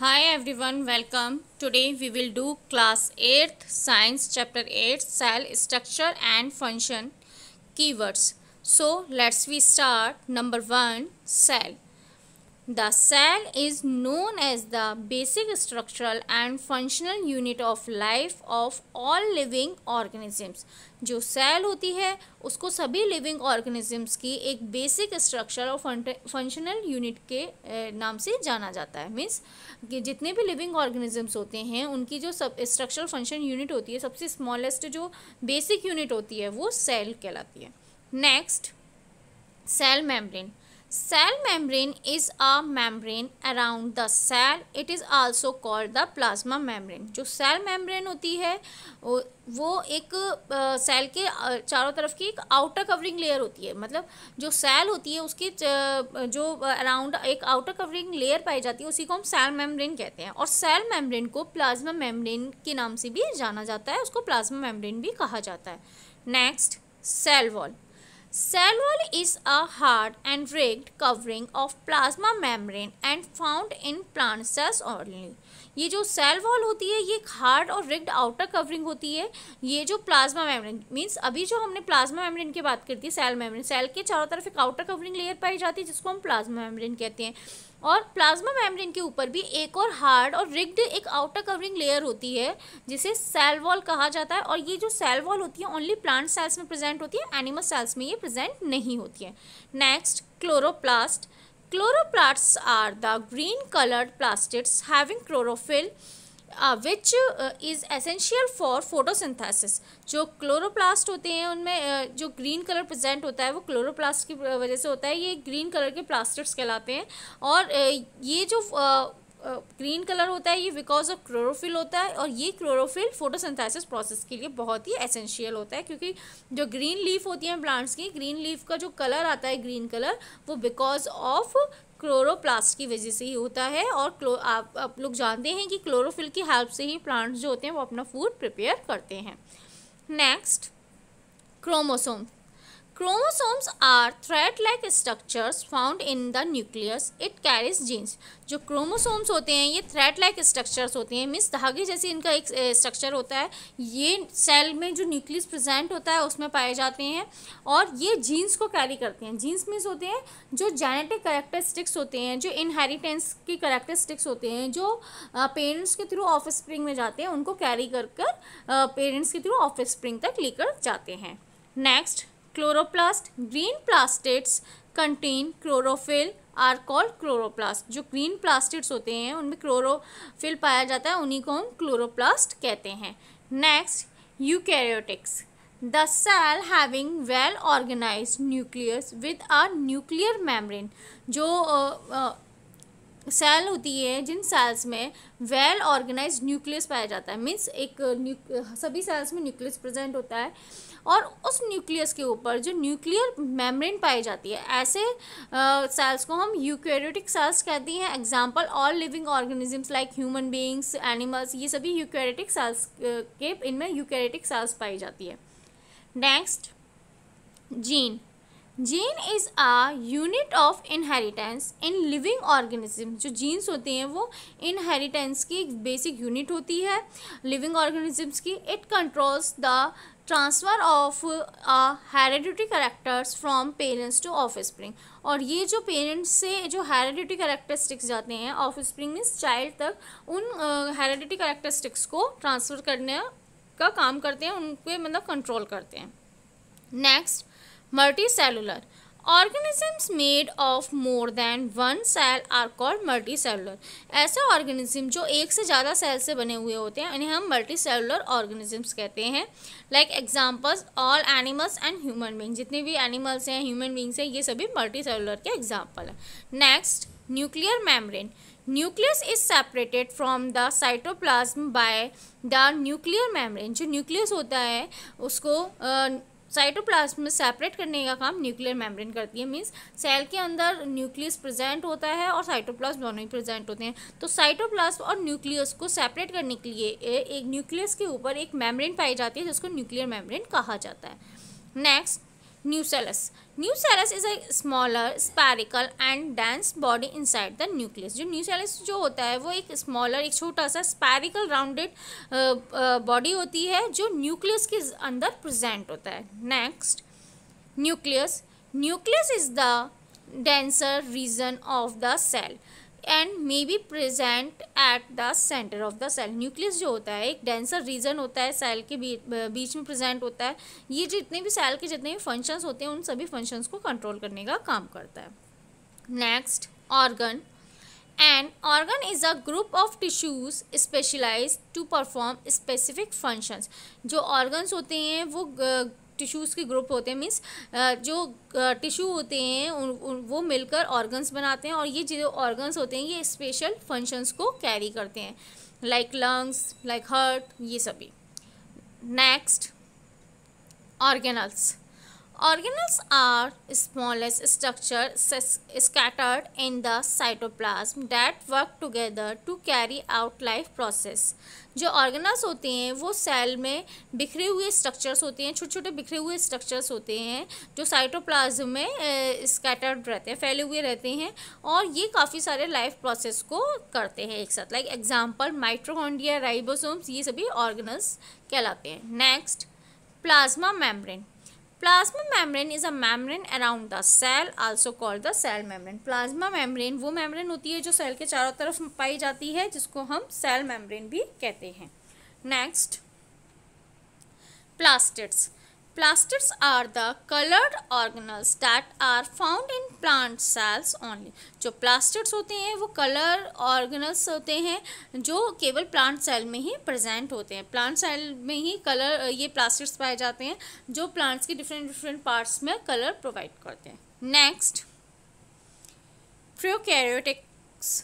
Hi everyone, welcome. Today we will do class 8th science chapter 8 cell structure and function keywords. So let's we start. Number 1, cell. The cell is known as the basic structural and functional unit of life of all living organisms. जो cell होती है उसको सभी living organisms की एक basic structural और functional unit के नाम से जाना जाता है. Means कि जितने भी living organisms होते हैं उनकी जो सब structural function unit होती है, सबसे smallest जो basic unit होती है वो cell कहलाती है. Next, cell membrane. Cell membrane is a membrane around the cell. It is also called the plasma membrane. जो cell membrane होती है वो एक cell के चारों तरफ की एक outer covering layer होती है. मतलब जो cell होती है उसके जो around एक outer covering layer पाई जाती है, उसी को हम cell membrane कहते हैं. और cell membrane को plasma membrane के नाम से भी जाना जाता है, उसको plasma membrane भी कहा जाता है. Next, cell wall. Cell wall is a hard and rigged covering of plasma membrane and found in plant cells only. ये जो cell wall होती है ये हार्ड और rigged outer covering होती है. ये जो plasma membrane means अभी जो हमने plasma membrane की बात करती है, cell membrane cell के चारों तरफ एक outer covering layer पाई जाती है जिसको हम plasma membrane कहते हैं. और प्लाज्मा मेम्ब्रेन के ऊपर भी एक और हार्ड और रिग्ड एक आउटर कवरिंग लेयर होती है जिसे सेल वॉल कहा जाता है. और ये जो सेल वॉल होती है ओनली प्लांट सेल्स में प्रेजेंट होती है, एनिमल सेल्स में ये प्रेजेंट नहीं होती है. Next, chloroplast. Chloroplasts are the green coloured plastids having chlorophyll which is essential for photosynthesis. जो क्लोरोप्लास्ट होते हैं उनमें जो ग्रीन कलर प्रेजेंट होता है वो क्लोरोप्लास्ट की वजह से होता है. ये ग्रीन कलर के प्लास्टिड्स कहलाते हैं. और ये जो ग्रीन कलर होता है ये बिकॉज ऑफ क्लोरोफिल होता है. और ये क्लोरोफिल फोटोसिंथेसिस प्रोसेस के लिए बहुत ही एसेंशियल होता है, क्योंकि जो ग्रीन लीफ होती हैं प्लांट्स की, ग्रीन लीफ का जो कलर आता है ग्रीन कलर, वो बिकॉज ऑफ क्लोरोप्लास्ट की वजह से ही होता है. और आप लोग जानते हैं कि क्लोरोफिल की हेल्प से ही प्लांट्स जो होते हैं वो अपना फूड प्रिपेयर करते हैं. Next, chromosome. Chromosomes are thread like structures found in the nucleus. It carries genes. जो क्रोमोसोम्स होते हैं ये थ्रेड लाइक स्ट्रक्चर्स होते हैं, मीन्स धागे जैसे इनका एक स्ट्रक्चर होता है. ये सेल में जो न्यूक्लियस प्रेजेंट होता है उसमें पाए जाते हैं और ये जीन्स को कैरी करते हैं. जीन्स मीन्स होते हैं जो जेनेटिक कैरेक्टरिस्टिक्स होते हैं, जो इनहेरिटेंस की कैरेक्टरिस्टिक्स होते हैं, जो पेरेंट्स के थ्रू ऑफस्प्रिंग में जाते हैं, उनको कैरी कर पेरेंट्स के थ्रू ऑफस्प्रिंग तक लेकर जाते हैं. Next, chloroplast. Green plastids contain chlorophyll are called chloroplast. जो ग्रीन प्लास्टिड्स होते हैं उनमें क्लोरोफिल पाया जाता है, उन्हीं को हम क्लोरोप्लास्ट कहते हैं. Next, eukaryotics. The cell having well organise nucleus with a nuclear membrane. जो सेल होती है, जिन सेल्स में वेल ऑर्गेनाइज न्यूक्लियस पाया जाता है, मीन्स एक सभी सेल्स में न्यूक्लियस प्रेजेंट होता है और उस न्यूक्लियस के ऊपर जो न्यूक्लियर मेम्ब्रेन पाई जाती है, ऐसे सेल्स को हम यूकैरियोटिक सेल्स कहते हैं. Example, all living organisms like human beings, animals, ये सभी यूकैरियोटिक सेल्स के इनमें यूकैरियोटिक सेल्स पाई जाती है. Next, gene. Gene is a unit of inheritance in living organism. जो जीन्स होते हैं वो इनहेरिटेंस की एक बेसिक यूनिट होती है लिविंग ऑर्गेनिजम्स की. It controls the transfer of hereditary characters from parents to offspring. और ये जो पेरेंट्स से जो हेरेडिटरी करैक्टरिस्टिक्स जाते हैं ऑफस्प्रिंग मीन्स चाइल्ड तक, उन हेरेडिटरी करैक्टरिस्टिक्स को ट्रांसफ़र करने का काम करते हैं, उनके मतलब कंट्रोल करते हैं. Next, multicellular. Organisms made of more than one cell are called multicellular. ऐसे organism जो एक से ज़्यादा सेल से बने हुए होते हैं इन्हें हम multicellular organisms कहते हैं. Like examples, all animals and human beings. जितने भी animals हैं, human beings हैं, ये सभी multicellular के example हैं. Next, nuclear membrane. Nucleus is separated from the cytoplasm by the nuclear membrane. जो न्यूक्लियस होता है उसको साइटोप्लाज्म में सेपरेट करने का काम न्यूक्लियर मेम्ब्रेन करती है. मींस सेल के अंदर न्यूक्लियस प्रेजेंट होता है और साइटोप्लाज्म दोनों ही प्रेजेंट होते हैं. तो साइटोप्लाज्म और न्यूक्लियस को सेपरेट करने के लिए एक न्यूक्लियस के ऊपर एक मेम्ब्रेन पाई जाती है जिसको न्यूक्लियर मेम्ब्रेन कहा जाता है. Next, nucleolus. Nucleolus is a smaller spherical and dense body inside the nucleus. जो न्यूसेलस जो होता है वो एक स्मॉलर, एक छोटा सा स्पैरिकल राउंडेड बॉडी होती है जो न्यूक्लियस के अंदर प्रेजेंट होता है। Next nucleus. Nucleus is the denser region of the cell and may be present at the center of the cell। Nucleus जो होता है एक denser region होता है, सेल के बीच में present होता है। ये जितने भी सेल के जितने भी functions होते हैं उन सभी functions को control करने का काम करता है। Next organ। An organ is a group of tissues specialized to perform specific functions। जो organs होते हैं वो टिश्यूज़ के ग्रुप होते हैं, मीन्स जो टिश्यू होते हैं वो मिलकर ऑर्गन्स बनाते हैं और ये जो ऑर्गन्स होते हैं ये स्पेशल फंक्शंस को कैरी करते हैं, लाइक लंग्स, लाइक हार्ट, ये सभी। Next organelles. Organelles are smallest structure scattered in the cytoplasm that work together to carry out life process। जो organelles होते हैं वो सेल में बिखरे हुए स्ट्रक्चर्स होते हैं, छोटे छोटे बिखरे हुए स्ट्रक्चर्स होते हैं जो साइटोप्लाज्म में स्कैटर्ड रहते हैं, फैले हुए रहते हैं और ये काफ़ी सारे लाइफ प्रोसेस को करते हैं एक साथ। लाइक एग्जाम्पल माइटोकॉन्ड्रिया, राइबोसोम्स, ये सभी ऑर्गेनल्स कहलाते हैं। Next plasma membrane. Plasma membrane is a membrane around the cell also called the cell membrane. Plasma membrane वो मेम्ब्रेन होती है जो सेल के चारों तरफ पाई जाती है, जिसको हम सेल मेम्ब्रेन भी कहते हैं। Next plastids. Plastids are the colored organelles that are found in plant cells only। जो plastids होते हैं वो color organelles होते हैं जो केवल plant cell में ही present होते हैं। Plant cell में ही color ये plastids पाए जाते हैं जो plants के different parts में color provide करते हैं। Next prokaryotes।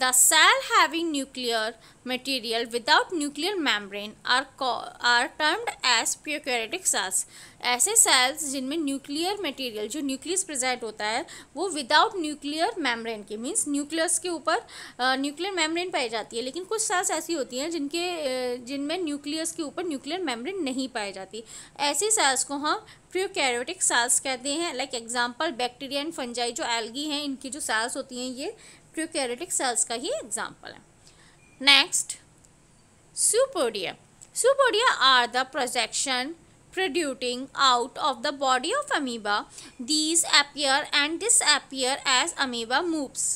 The cell having nuclear material without nuclear membrane are termed as prokaryotic cells। ऐसे cells जिनमें nuclear material जो nucleus present होता है वो without nuclear membrane के means nucleus के ऊपर nuclear membrane पाई जाती है, लेकिन कुछ cells ऐसी होती हैं जिनमें nucleus के ऊपर nuclear membrane नहीं पाई जाती। ऐसे cells को हम प्रोकैरियोटिक सेल्स कहते हैं। Like example bacteria and fungi, जो एल्गी हैं इनकी जो सेल्स होती हैं ये प्रोकैरियोटिक सेल्स का ही एग्जाम्पल है। Next pseudopodia. Pseudopodia are the projection protruding out of the body of amoeba। These appear and disappear as amoeba moves।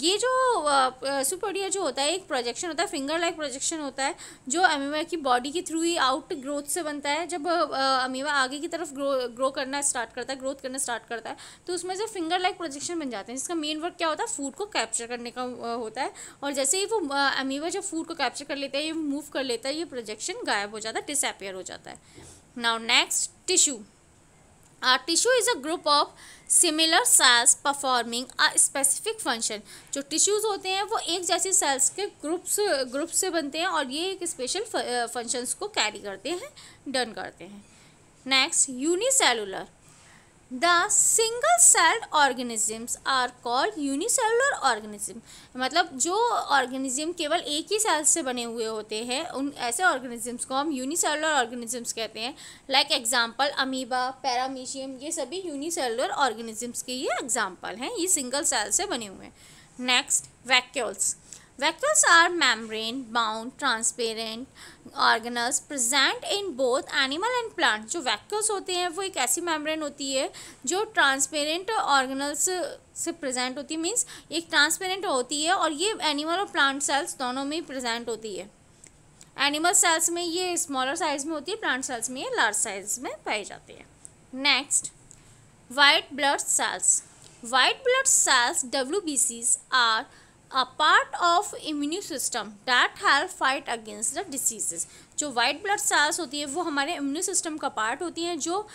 ये जो सुपोडिया जो होता है एक प्रोजेक्शन होता है, फिंगर लाइक प्रोजेक्शन होता है जो अमीबा की बॉडी के थ्रू ही आउट ग्रोथ से बनता है। जब अमीबा आगे की तरफ ग्रो करना स्टार्ट करता है, ग्रोथ करना स्टार्ट करता है तो उसमें से फिंगर लाइक प्रोजेक्शन बन जाते हैं, जिसका मेन वर्क क्या होता है फूड को कैप्चर करने का होता है। और जैसे ही वो अमीबा जब फूड को कैप्चर कर लेता है, ये मूव कर लेता है, ये प्रोजेक्शन गायब हो जाता है, डिसअपियर हो जाता है। Now next tissue. Tissue is a group of similar cells performing a specific function. जो टिश्यूज़ होते हैं वो एक जैसी सेल्स के ग्रुप से बनते हैं और ये एक स्पेशल फंक्शंस को कैरी करते हैं, डन करते हैं। Next unicellular. The single celled organisms are called unicellular organism. मतलब जो ऑर्गेनिज्म केवल एक ही सेल से बने हुए होते हैं उन ऐसे ऑर्गेनिजम्स को हम यूनिसेलुलर ऑर्गेनिजम्स कहते हैं। लाइक एग्जांपल अमीबा, पैरामीशियम, ये सभी यूनिसेलुलर ऑर्गेनिजम्स के ये एग्जांपल हैं, ये सिंगल सेल से बने हुए हैं। Next vacuoles. Vacuoles are membrane-bound, transparent organelles present in both animal and plant। जो vacuoles होते हैं वो एक ऐसी membrane होती है जो transparent organelles से present होती है, means एक transparent होती है और ये animal और plant cells दोनों में present होती है। Animal cells में ये smaller size में होती है, plant cells में ये large size में पाई जाती है। Next, white blood cells। White blood cells (WBCs) are a part of immune system that help fight against the diseases. जो वाइट ब्लड सेल्स होती है वो हमारे इम्यून सिस्टम का पार्ट होती हैं जो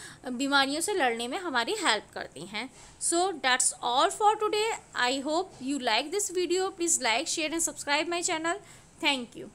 बीमारियों से लड़ने में हमारी हेल्प करती हैं। So that's all for today. I hope you like this video. Please like, share and subscribe my channel. Thank you.